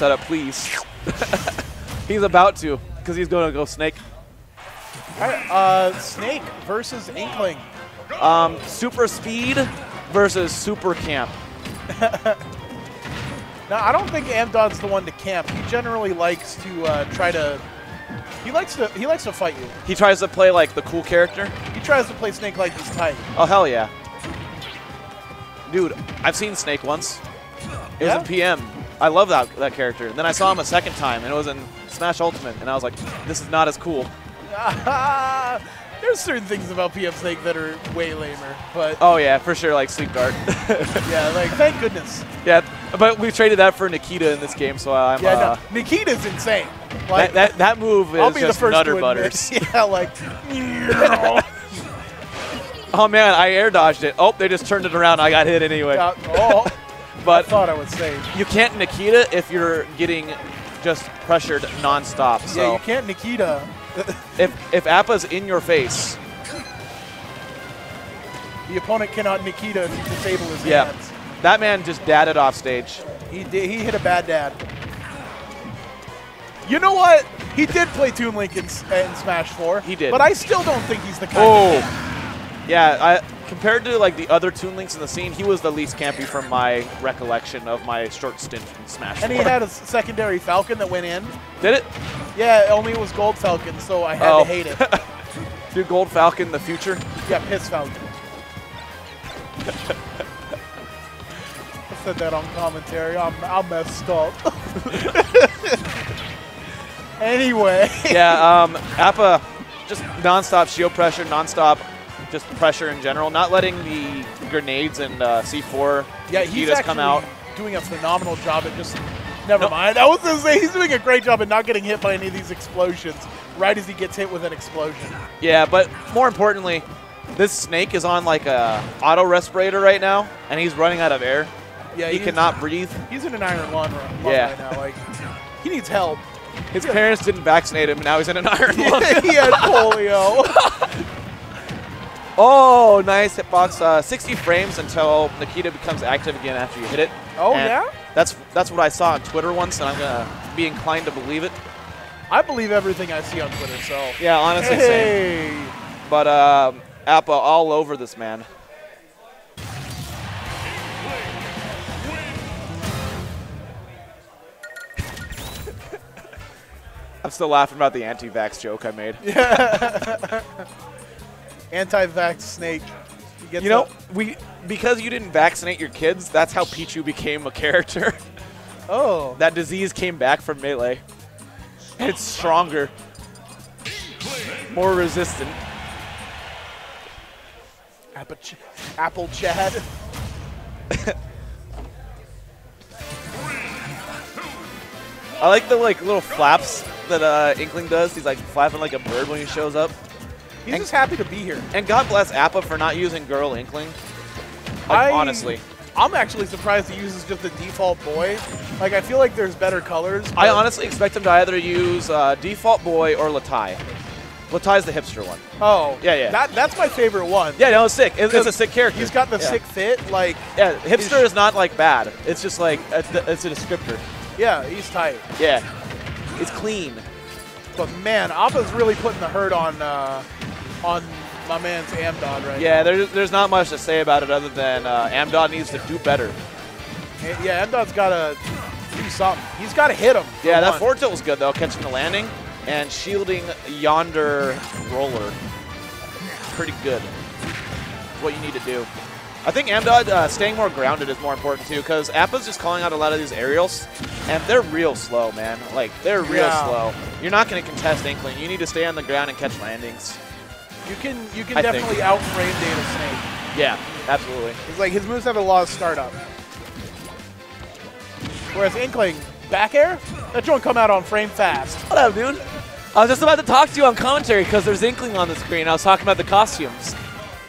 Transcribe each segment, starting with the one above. setup, please. He's about to, because he's going to go Snake. All right, Snake versus Inkling. Super Speed versus Super Camp. Now, I don't think AmDodd's the one to camp. He generally likes to try to... He likes to fight you. He tries to play, like, the cool character? He tries to play Snake like he's tight. Oh, hell yeah. Dude, I've seen Snake once. It was in PM. I love that character. And then I saw him a second time, and it was in Smash Ultimate, and I was like, this is not as cool. There's certain things about PM Snake that are way lamer, but... Oh, yeah, for sure, like Sleep Guard. Yeah, like, thank goodness. Yeah, but we traded that for Nikita in this game, so I'm... Yeah, no, Nikita's insane. Like, that move is just Nutter Butters. Yeah, like... Oh, man, I air dodged it. Oh, they just turned it around. I got hit anyway. Oh, but I thought I was safe. You can't Nikita if you're getting just pressured nonstop. So. Yeah, you can't Nikita. If Apa's in your face. The opponent cannot Nikita if you disable his hands. That man just dadded off stage. He hit a bad dad. You know what? He did play Toon Link in Smash 4. He did. But I still don't think he's the kind of guy. Yeah, compared to like the other Toon Links in the scene, he was the least campy from my recollection of my short stint in Smash 4. And he had a secondary Falcon that went in. Did it? Yeah, only it was Gold Falcon, so I had to hate it. Dude, Gold Falcon, the future? Yeah, Piss Falcon. I said that on commentary. I'm messed up. Anyway. Yeah, Apa, just nonstop shield pressure, nonstop just pressure in general. Not letting the grenades and C4 Nikita's come out. Doing a phenomenal job at just... Never mind. I was going to say, he's doing a great job at not getting hit by any of these explosions right as he gets hit with an explosion. Yeah, but more importantly, this Snake is on like a auto respirator right now, and he's running out of air. Yeah, he cannot breathe. He's in an iron lung right now. Like, he needs help. His parents didn't vaccinate him, and now he's in an iron lung. He had polio. Oh, nice hitbox. 60 frames until Nikita becomes active again after you hit it. Oh, and yeah? That's what I saw on Twitter once, and I'm going to be inclined to believe it. I believe everything I see on Twitter, so... Yeah, honestly, same. But Apa all over this man. I'm still laughing about the anti-vax joke I made. Yeah. Anti-vax Snake. You know, because you didn't vaccinate your kids, that's how Pichu became a character. Oh. That disease came back from Melee. It's stronger. More resistant. Apple Chad. I like the like little flaps that Inkling does. He's like flapping like a bird when he shows up. He's just happy to be here. And God bless Apa for not using girl Inkling. Like, honestly. I'm actually surprised he uses just the default boy. Like, I feel like there's better colors. I honestly expect him to either use default boy or Lateigh. Lataigh's the hipster one. Oh. Yeah, yeah. That's my favorite one. Yeah, no, it's sick. It's a sick character. He's got the sick fit. Like, yeah, hipster is not, like, bad. It's just, like, it's a descriptor. Yeah, he's tight. Yeah. It's clean. But, man, Apa's really putting the hurt on my man's AmDodd right now. There's not much to say about it other than AmDodd needs to do better. Yeah, AmDodd's got to do something. He's got to hit him. Yeah, that forward tilt was good, though, catching the landing and shielding yonder roller. Pretty good. That's what you need to do. I think AmDodd staying more grounded is more important, too, because Apa's just calling out a lot of these aerials, and they're real slow, man. Like, they're real slow. You're not going to contest Inkling. You need to stay on the ground and catch landings. You can definitely out-frame Data Snake. Yeah, absolutely. It's like his moves have a lot of startup. Whereas Inkling, back air? That joint come out on frame fast. What up, dude? I was just about to talk to you on commentary because there's Inkling on the screen. I was talking about the costumes.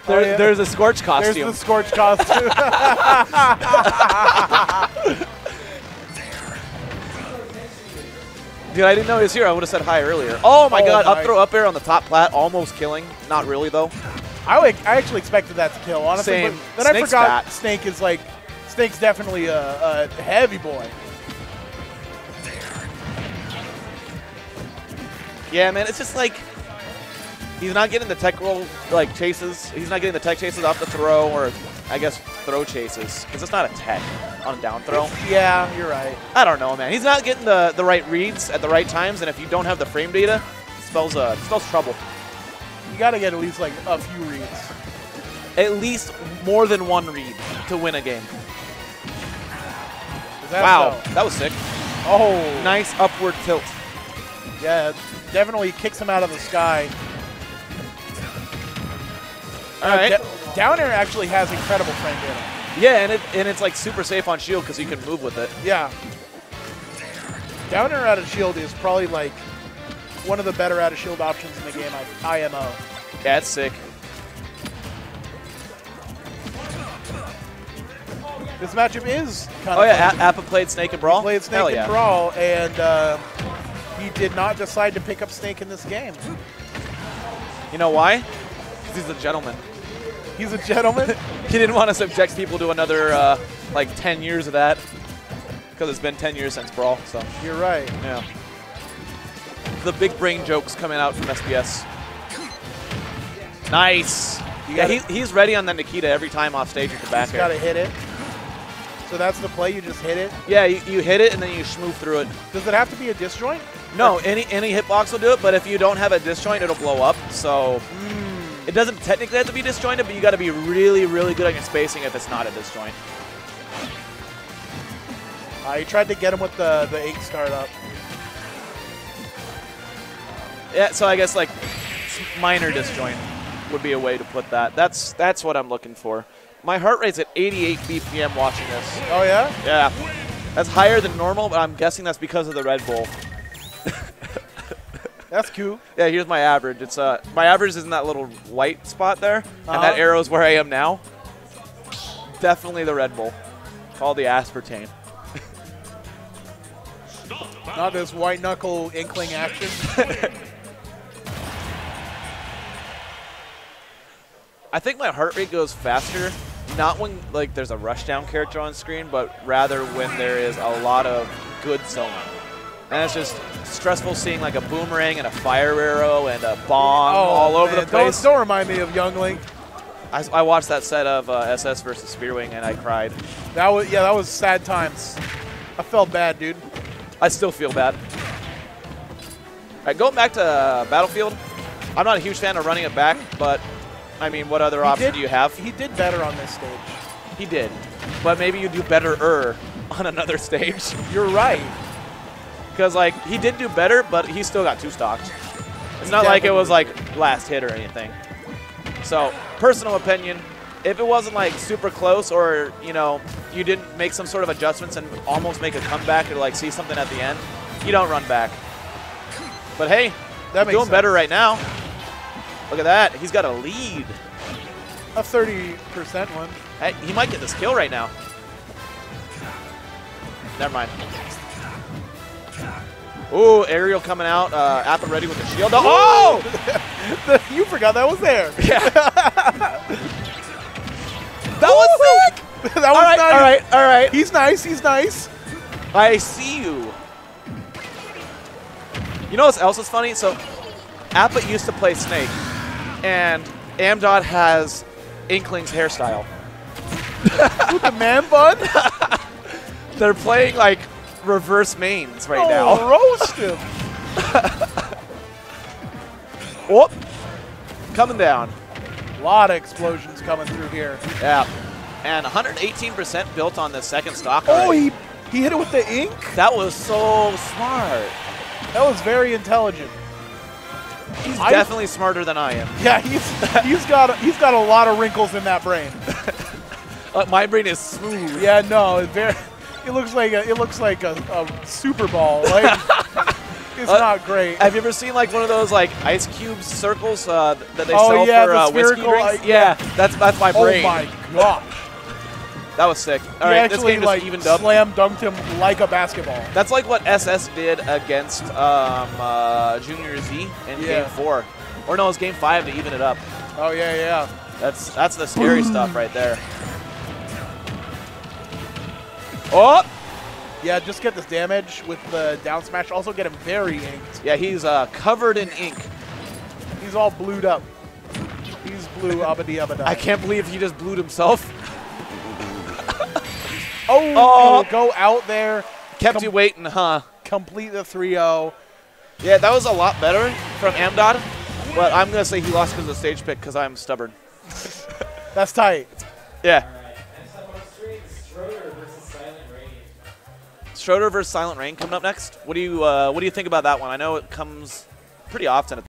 There's a Scorch costume. There's the Scorch costume. Dude, I didn't know he was here. I would have said hi earlier. Oh, my God. Up throw up air on the top plat. Almost killing. Not really, though. I actually expected that to kill, honestly. Same. But then Snake's Snake's definitely a heavy boy. Yeah, man, it's just like he's not getting the tech roll, like, chases. He's not getting the tech chases off the throw, or I guess throw chases, because it's not a tech on a down throw. Yeah, you're right. I don't know, man. He's not getting the right reads at the right times, and if you don't have the frame data, it spells trouble. You got to get at least, like, a few reads. At least more than one read to win a game. Wow, that was sick. Oh. Nice upward tilt. Yeah, definitely kicks him out of the sky. All right. Down air actually has incredible frame data. Yeah, and it's like super safe on shield because you can move with it. Yeah. Down air out of shield is probably like one of the better out of shield options in the game, IMO. Yeah, that's sick. This matchup is kind of fun. Apa played Snake and Brawl? He played Snake and Brawl, and he did not decide to pick up Snake in this game. You know why? Because he's a gentleman. He's a gentleman? He didn't want to subject people to another, like, 10 years of that. Because it's been 10 years since Brawl, so. You're right. Yeah. The big brain joke's coming out from SBS. Nice. Yeah, he's ready on that Nikita every time off stage with the back air. He's got to hit it. So that's the play, you just hit it? Yeah, you hit it and then you schmoof through it. Does it have to be a disjoint? No, any hitbox will do it, but if you don't have a disjoint, it'll blow up. So it doesn't technically have to be disjointed, but you got to be really, really good on your spacing if it's not a disjoint. I tried to get him with the 8 start up. Yeah, so I guess like minor disjoint would be a way to put that. That's what I'm looking for. My heart rate's at 88 BPM watching this. Oh, yeah? Yeah. That's higher than normal, but I'm guessing that's because of the Red Bull. That's cool. Yeah, here's my average. It's my average is in that little white spot there, and that arrow's where I am now. Definitely the Red Bull. Called the aspartame. Not this white knuckle inkling action. I think my heart rate goes faster, not when like there's a rushdown character on screen, but rather when there is a lot of good zoning. And it's just stressful seeing like a boomerang and a fire arrow and a bomb all over the place. Don't remind me of Young Link. I watched that set of SS versus Spearwing and I cried. That was sad times. I felt bad, dude. I still feel bad. All right, going back to Battlefield, I'm not a huge fan of running it back, but I mean, what other option do you have? He did better on this stage. He did. But maybe you do better on another stage. You're right. Because, like, he did do better, but he still got 2-stocked. It's not like it was, like, last hit or anything. So, personal opinion, if it wasn't, like, super close or, you know, you didn't make some sort of adjustments and almost make a comeback or, like, see something at the end, you don't run back. But, hey, you're doing better right now. Look at that. He's got a lead. A 30% one. Hey, he might get this kill right now. Never mind. Ooh, aerial coming out. Apa ready with the shield. Oh! You forgot that was there. Yeah. That was sick. That was all right, nice. All right, all right. He's nice. He's nice. I see you. You know what else is funny? So Apa used to play Snake. And AmDodd has Inkling's hairstyle. With the man bun? They're playing like reverse mains right now. Roast him. Whoop. Coming down. A lot of explosions coming through here. Yeah. And 118% built on the second stock. Oh, he hit it with the ink? That was so smart. That was very intelligent. He's definitely smarter than I am. Yeah, he's got a lot of wrinkles in that brain. My brain is smooth. Yeah, no, it looks like a super ball. Like, it's not great. Have you ever seen like one of those like ice cube circles that they sell for whiskey drinks? Yeah, that's my brain. Oh my gosh. That was sick. All right, this game just evened up. Slam dunked him like a basketball. That's like what SS did against Junior Z in Game 4. Or no, it was Game 5 to even it up. Oh, yeah, yeah. That's the scary stuff right there. Oh! Yeah, just get this damage with the down smash. Also get him very inked. Yeah, he's covered in ink. He's all blued up. He's blue abadi abadi. I can't believe he just blued himself. Oh, go out there. Kept you waiting, huh? Complete the 3-0. Yeah, that was a lot better from AmDodd. But I'm going to say he lost because of stage pick because I'm stubborn. That's tight. Yeah. Schroeder versus Silent Rain coming up next. What do you think about that one? I know it comes pretty often.